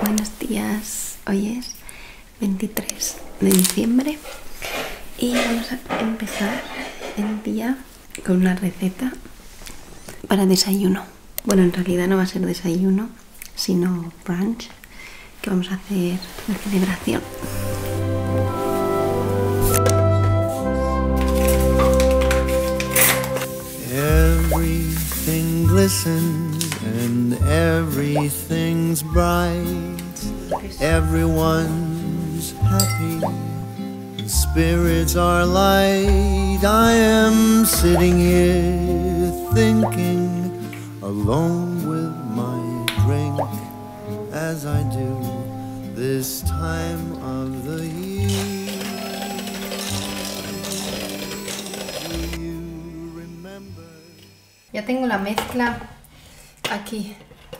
Buenos días, hoy es 23 de diciembre y vamos a empezar el día con una receta para desayuno. Bueno, en realidad no va a ser desayuno, sino brunch, que vamos a hacer la celebración. Everything glistens and everything's bright. Everyone's happy. The spirits are light. I am sitting here thinking alone with my drink as I do this time of the year. Ya tengo la mezcla aquí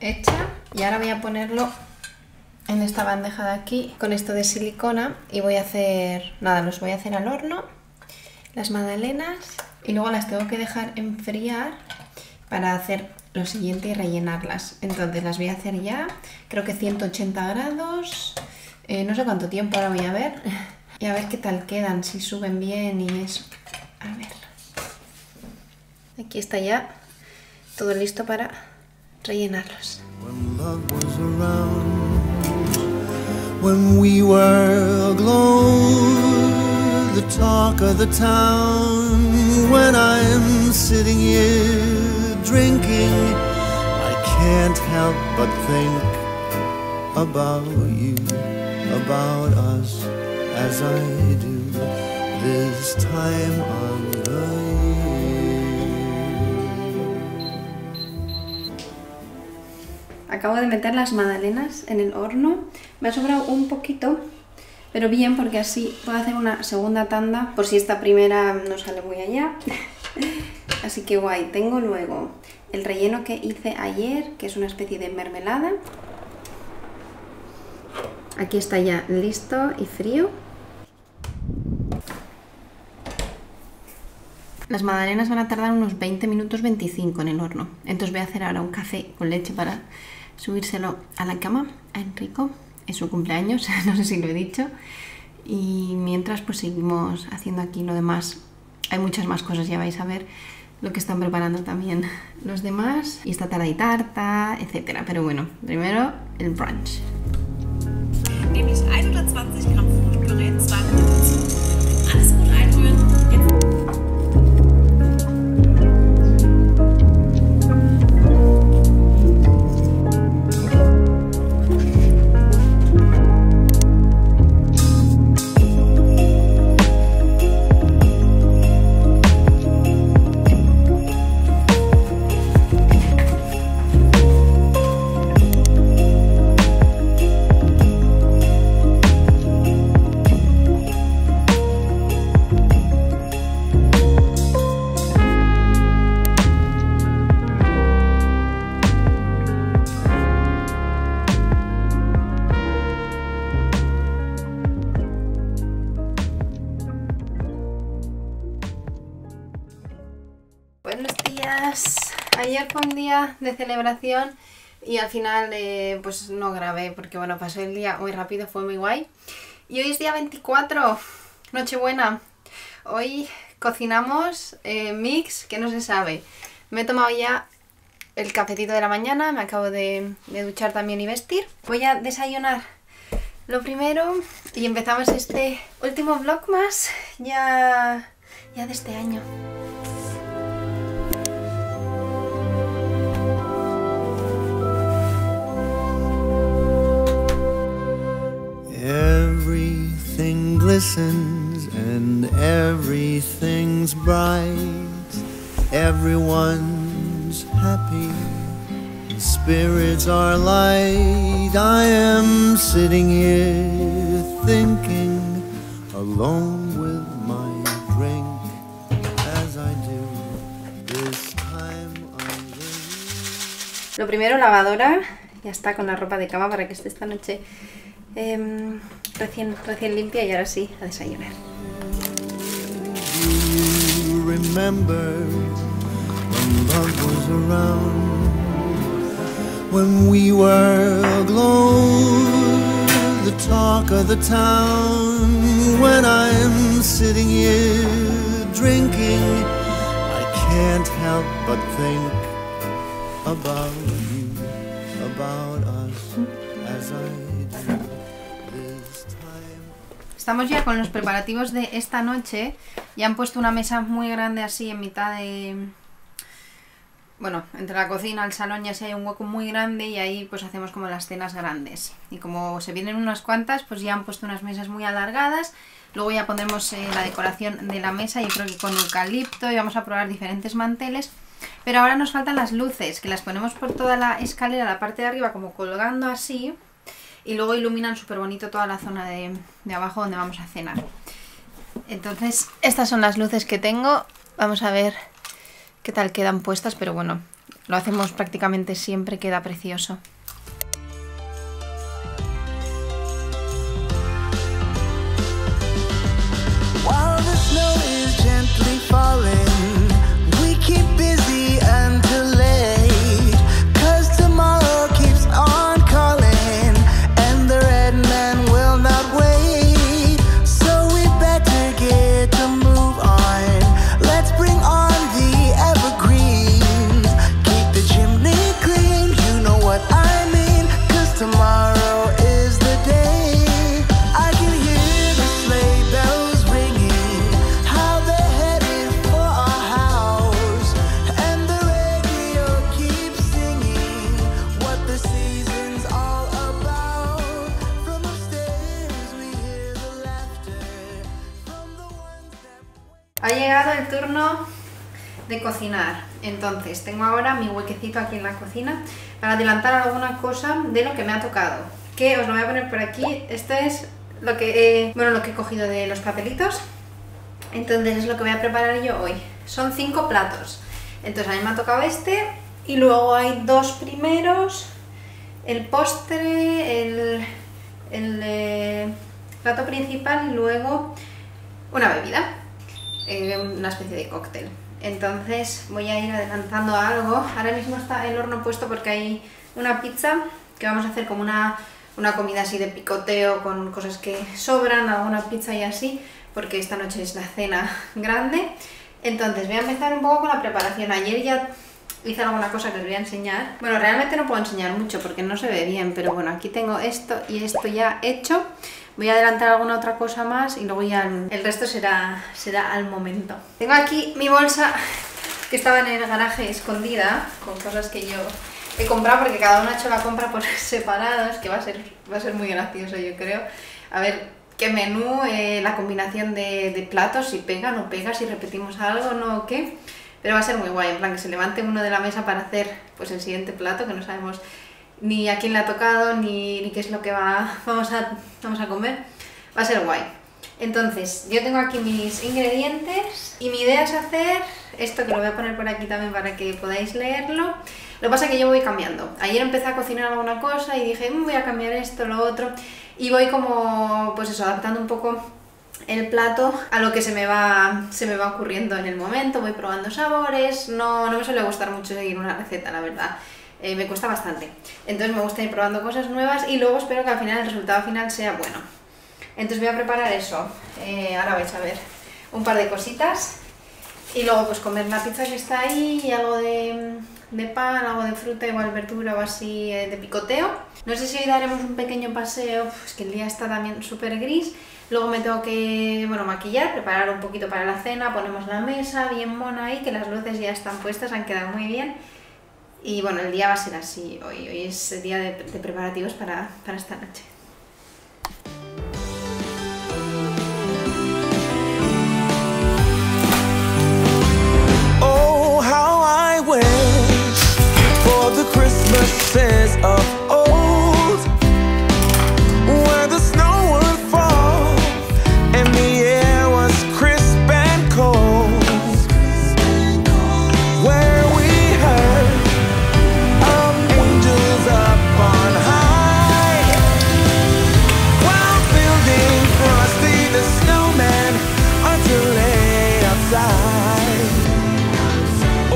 hecha y ahora voy a ponerlo en esta bandeja de aquí con esto de silicona y voy a hacer, nada, los voy a hacer al horno, las magdalenas, y luego las tengo que dejar enfriar para hacer lo siguiente y rellenarlas. Entonces las voy a hacer ya, creo que 180 grados, no sé cuánto tiempo, ahora voy a ver y a ver qué tal quedan, si suben bien y eso, a ver. Aquí está ya todo listo para rellenarlos. Acabo de meter las magdalenas en el horno, me ha sobrado un poquito, pero bien, porque así puedo hacer una segunda tanda por si esta primera no sale muy allá. Así que guay. Tengo luego el relleno que hice ayer, que es una especie de mermelada. Aquí está ya listo y frío. Las magdalenas van a tardar unos 20 minutos 25 en el horno, entonces voy a hacer ahora un café con leche para subírselo a la cama a Enrico, es su cumpleaños, no sé si lo he dicho, y mientras pues seguimos haciendo aquí lo demás. Hay muchas más cosas, ya vais a ver lo que están preparando también los demás, y esta tarde hay tarta, etcétera, pero bueno, primero el brunch. 120 gramos Boquerones, 2 Minuten, alles gut einrühren. Ayer fue un día de celebración y al final pues no grabé porque bueno, pasó el día muy rápido, fue muy guay. Y hoy es día 24, Nochebuena. Hoy cocinamos mix que no se sabe. Me he tomado ya el cafecito de la mañana, me acabo de duchar también y vestir. Voy a desayunar lo primero y empezamos este último vlog más ya de este año. Everything glistens and everything's bright. Everyone's happy. The spirits are light. I am sitting here thinking alone with my drink as I do this time of the year. Lo primero, lavadora. Ya está con la ropa de cama para que esté esta noche recién limpia, y ahora sí, a desayunar. When we were aglow, the talk of the town. When I'm sitting here drinking, I can't help but think about you, about us, as I do this time. Estamos ya con los preparativos de esta noche. Ya han puesto una mesa muy grande así en mitad de... Bueno, entre la cocina, el salón, ya sí hay un hueco muy grande y ahí pues hacemos como las cenas grandes. Y como se vienen unas cuantas, pues ya han puesto unas mesas muy alargadas. Luego ya pondremos la decoración de la mesa, yo creo que con eucalipto, y vamos a probar diferentes manteles. Pero ahora nos faltan las luces, que las ponemos por toda la escalera, la parte de arriba como colgando así. Y luego iluminan súper bonito toda la zona de abajo donde vamos a cenar. Entonces, estas son las luces que tengo. Vamos a ver qué tal quedan puestas, pero bueno, lo hacemos prácticamente siempre, queda precioso. Ha llegado el turno de cocinar, entonces tengo ahora mi huequecito aquí en la cocina para adelantar alguna cosa de lo que me ha tocado, que os lo voy a poner por aquí. Esto es lo que, lo que he cogido de los papelitos, entonces es lo que voy a preparar yo hoy. Son 5 platos, entonces a mí me ha tocado este y luego hay dos primeros, el postre, el plato principal y luego una bebida. Una especie de cóctel. Entonces voy a ir adelantando algo. Ahora mismo está el horno puesto porque hay una pizza que vamos a hacer como una comida así de picoteo con cosas que sobran, alguna pizza y así, porque esta noche es la cena grande. Entonces voy a empezar un poco con la preparación. Ayer ya hice alguna cosa que os voy a enseñar. Bueno, realmente no puedo enseñar mucho porque no se ve bien, pero bueno, aquí tengo esto y esto ya hecho. Voy a adelantar alguna otra cosa más y luego ya el resto será al momento. Tengo aquí mi bolsa que estaba en el garaje escondida, con cosas que yo he comprado, porque cada uno ha hecho la compra por separado. Es que va a ser muy gracioso, yo creo. A ver qué menú, la combinación de platos, si pega, no pega, si repetimos algo, no o qué. Pero va a ser muy guay, en plan que se levante uno de la mesa para hacer pues el siguiente plato, que no sabemos ni a quién le ha tocado, ni qué es lo que vamos a comer. Va a ser guay. Entonces, yo tengo aquí mis ingredientes y mi idea es hacer esto, que lo voy a poner por aquí también para que podáis leerlo. Lo que pasa es que yo voy cambiando. Ayer empecé a cocinar alguna cosa y dije, voy a cambiar esto, lo otro, y voy como, pues eso, adaptando un poco el plato a lo que se me va ocurriendo en el momento. Voy probando sabores. No me suele gustar mucho seguir una receta, la verdad. Me cuesta bastante, entonces me gusta ir probando cosas nuevas y luego espero que al final el resultado final sea bueno. Entonces voy a preparar eso, ahora vais a ver un par de cositas y luego pues comer la pizza que está ahí y algo de pan, algo de fruta, igual verdura o así, de picoteo. No sé si hoy daremos un pequeño paseo, es que el día está también súper gris. Luego me tengo que, maquillar, preparar un poquito para la cena, ponemos la mesa bien mona ahí, que las luces ya están puestas, han quedado muy bien. Y bueno, el día va a ser así hoy. Hoy es el día de preparativos para esta noche. Oh, how I wish for the Christmases of old, where the snow would fall and the air was crisp and cold.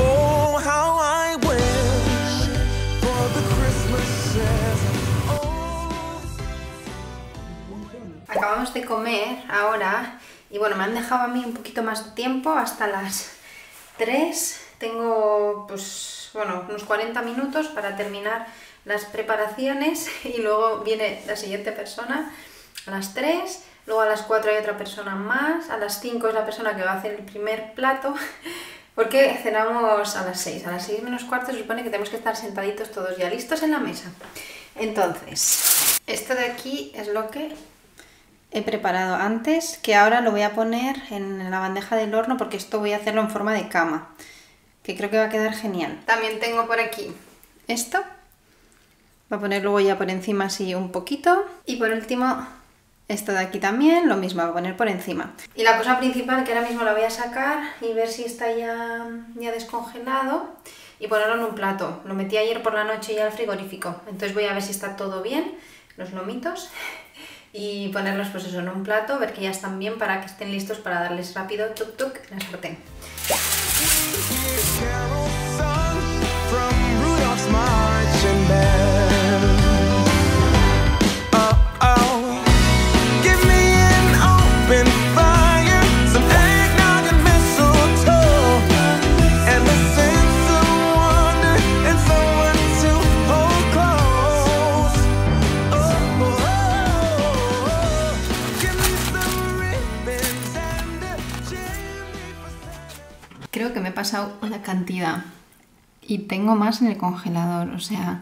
Oh, how I wish for the Christmas. acabamos de comer ahora y bueno, me han dejado a mí un poquito más de tiempo hasta las 3. Tengo pues bueno, unos 40 minutos para terminar las preparaciones y luego viene la siguiente persona a las 3, luego a las 4 hay otra persona más, a las 5 es la persona que va a hacer el primer plato porque cenamos a las 6, a las 6 menos cuarto se supone que tenemos que estar sentaditos todos ya listos en la mesa. Entonces, esto de aquí es lo que he preparado antes, que ahora lo voy a poner en la bandeja del horno porque esto voy a hacerlo en forma de cama, que creo que va a quedar genial. También tengo por aquí esto, voy a poner luego ya por encima así un poquito, y por último esto de aquí también, lo mismo, voy a poner por encima. Y la cosa principal que ahora mismo la voy a sacar y ver si está ya descongelado y ponerlo en un plato. Lo metí ayer por la noche ya al frigorífico, entonces voy a ver si está todo bien, los lomitos, y ponerlos pues eso en un plato, ver que ya están bien para que estén listos para darles rápido tuk tuk en la sartén. Creo que me he pasado una cantidad y tengo más en el congelador, o sea,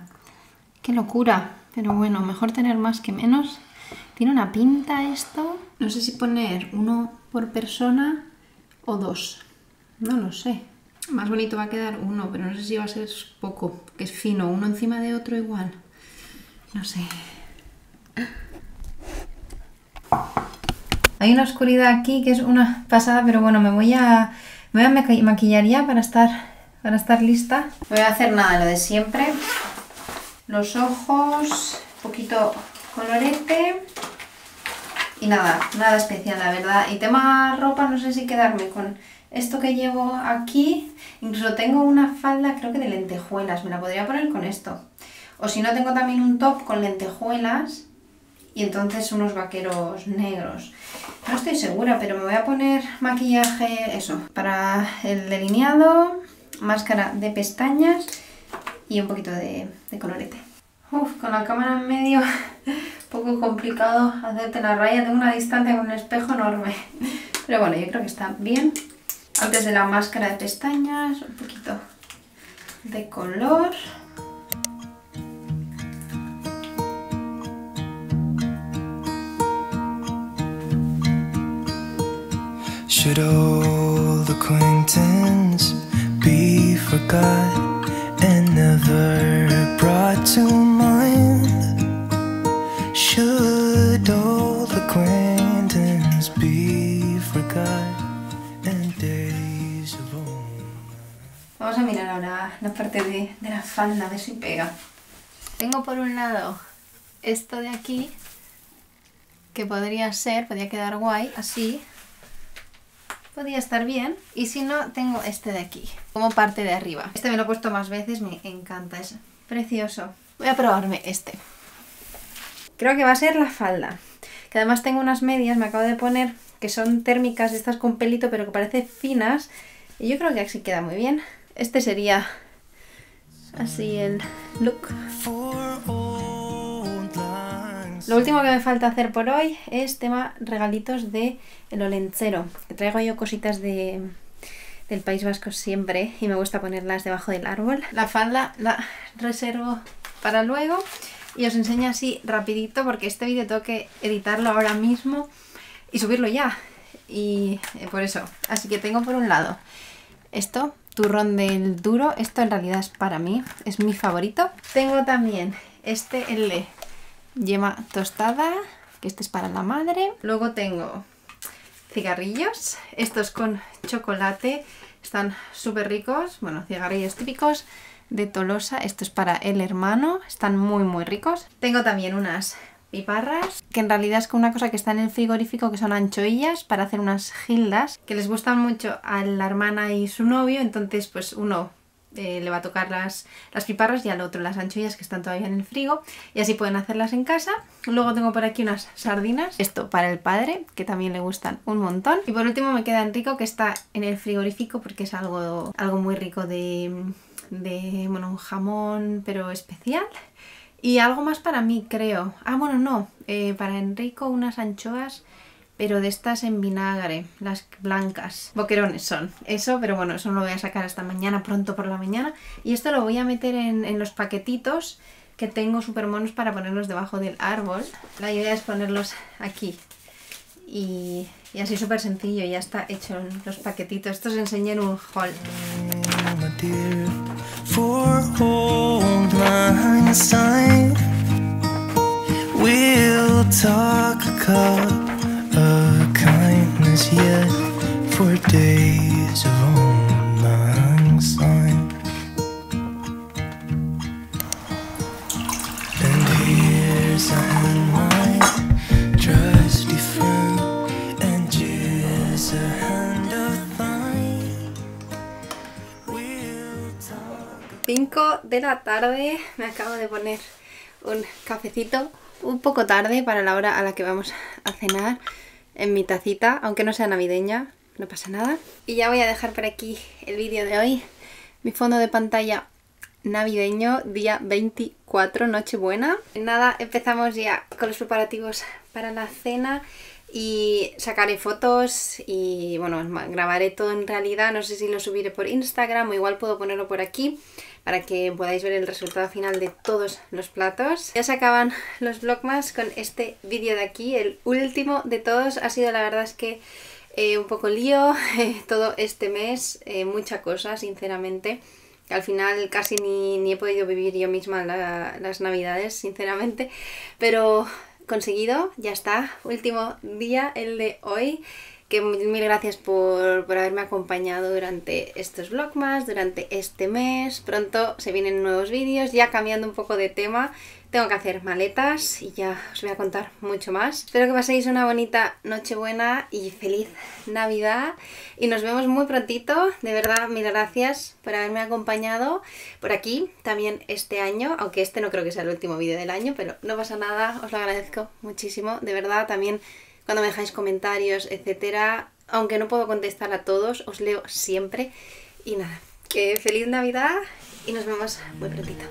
qué locura, pero bueno, mejor tener más que menos. Tiene una pinta esto, no sé si poner uno por persona o dos, no lo sé. Más bonito va a quedar uno, pero no sé si va a ser poco, que es fino, uno encima de otro igual, no sé. Hay una oscuridad aquí que es una pasada, pero bueno, me voy a maquillar ya para estar lista. No voy a hacer nada, lo de siempre. Los ojos, un poquito colorete y nada, nada especial la verdad. Y tema ropa, no sé si quedarme con esto que llevo aquí. Incluso tengo una falda, creo que de lentejuelas, me la podría poner con esto. O si no, tengo también un top con lentejuelas y entonces unos vaqueros negros. No estoy segura, pero me voy a poner maquillaje, eso, para el delineado, máscara de pestañas y un poquito de colorete. Uf, con la cámara en medio, poco complicado hacerte la raya, tengo una distancia con un espejo enorme. Pero bueno, yo creo que está bien. Antes de la máscara de pestañas, un poquito de color. Should old acquaintance be forgot and never brought to mind? Should old acquaintance be forgot and days of old? Vamos a mirar ahora la parte de la falda, de si pega. Tengo por un lado esto de aquí, que podría quedar guay, así. Podría estar bien, y si no, tengo este de aquí, como parte de arriba. Este me lo he puesto más veces, me encanta, es precioso. Voy a probarme este. Creo que va a ser la falda, que además tengo unas medias, me acabo de poner, que son térmicas, estas con pelito, pero que parecen finas, y yo creo que así queda muy bien. Este sería así el look. Lo último que me falta hacer por hoy es tema regalitos de el Olentzero, que traigo yo cositas del País Vasco siempre y me gusta ponerlas debajo del árbol. La falda la reservo para luego y os enseño así rapidito porque este vídeo tengo que editarlo ahora mismo y subirlo ya, y por eso. Así que tengo por un lado esto, turrón del duro, esto en realidad es para mí, es mi favorito. Tengo también este, el de yema tostada, que este es para la madre. Luego tengo cigarrillos, estos con chocolate, están súper ricos, bueno, cigarrillos típicos de Tolosa, esto es para el hermano, están muy muy ricos. Tengo también unas piparras, que en realidad es una cosa que está en el frigorífico, que son anchoillas para hacer unas gildas, que les gustan mucho a la hermana y su novio, entonces pues uno le va a tocar las piparras y al otro las anchoas que están todavía en el frigo, y así pueden hacerlas en casa. Luego tengo por aquí unas sardinas, esto para el padre, que también le gustan un montón. Y por último me queda Enrico, que está en el frigorífico porque es algo muy rico de bueno, un jamón pero especial. Y algo más para mí, creo. Ah, bueno, no. Para Enrico unas anchoas, pero de estas en vinagre, las blancas. Boquerones son. Eso, pero bueno, eso no lo voy a sacar hasta mañana, pronto por la mañana. Y esto lo voy a meter en los paquetitos que tengo súper monos para ponerlos debajo del árbol. La idea es ponerlos aquí. Y así súper sencillo, ya está hecho en los paquetitos. Esto os enseñé en un haul. De la tarde, me acabo de poner un cafecito un poco tarde para la hora a la que vamos a cenar en mi tacita, aunque no sea navideña, no pasa nada. Y ya voy a dejar por aquí el vídeo de hoy, mi fondo de pantalla navideño, día 24, Nochebuena. Nada, empezamos ya con los preparativos para la cena y sacaré fotos y bueno, grabaré todo en realidad, no sé si lo subiré por Instagram o igual puedo ponerlo por aquí para que podáis ver el resultado final de todos los platos. Ya se acaban los vlogmas con este vídeo de aquí, el último de todos. Ha sido, la verdad es que un poco lío todo este mes, mucha cosa, sinceramente. Al final casi ni he podido vivir yo misma las navidades, sinceramente, pero conseguido, ya está, último día, el de hoy, que mil gracias por haberme acompañado durante estos vlogmas, durante este mes. Pronto se vienen nuevos vídeos, ya cambiando un poco de tema, tengo que hacer maletas y ya os voy a contar mucho más. Espero que paséis una bonita Nochebuena y feliz Navidad y nos vemos muy prontito. De verdad, mil gracias por haberme acompañado por aquí también este año, aunque este no creo que sea el último vídeo del año, pero no pasa nada, os lo agradezco muchísimo, de verdad. También cuando me dejáis comentarios, etcétera, aunque no puedo contestar a todos, os leo siempre. Y nada, que feliz Navidad y nos vemos muy prontito.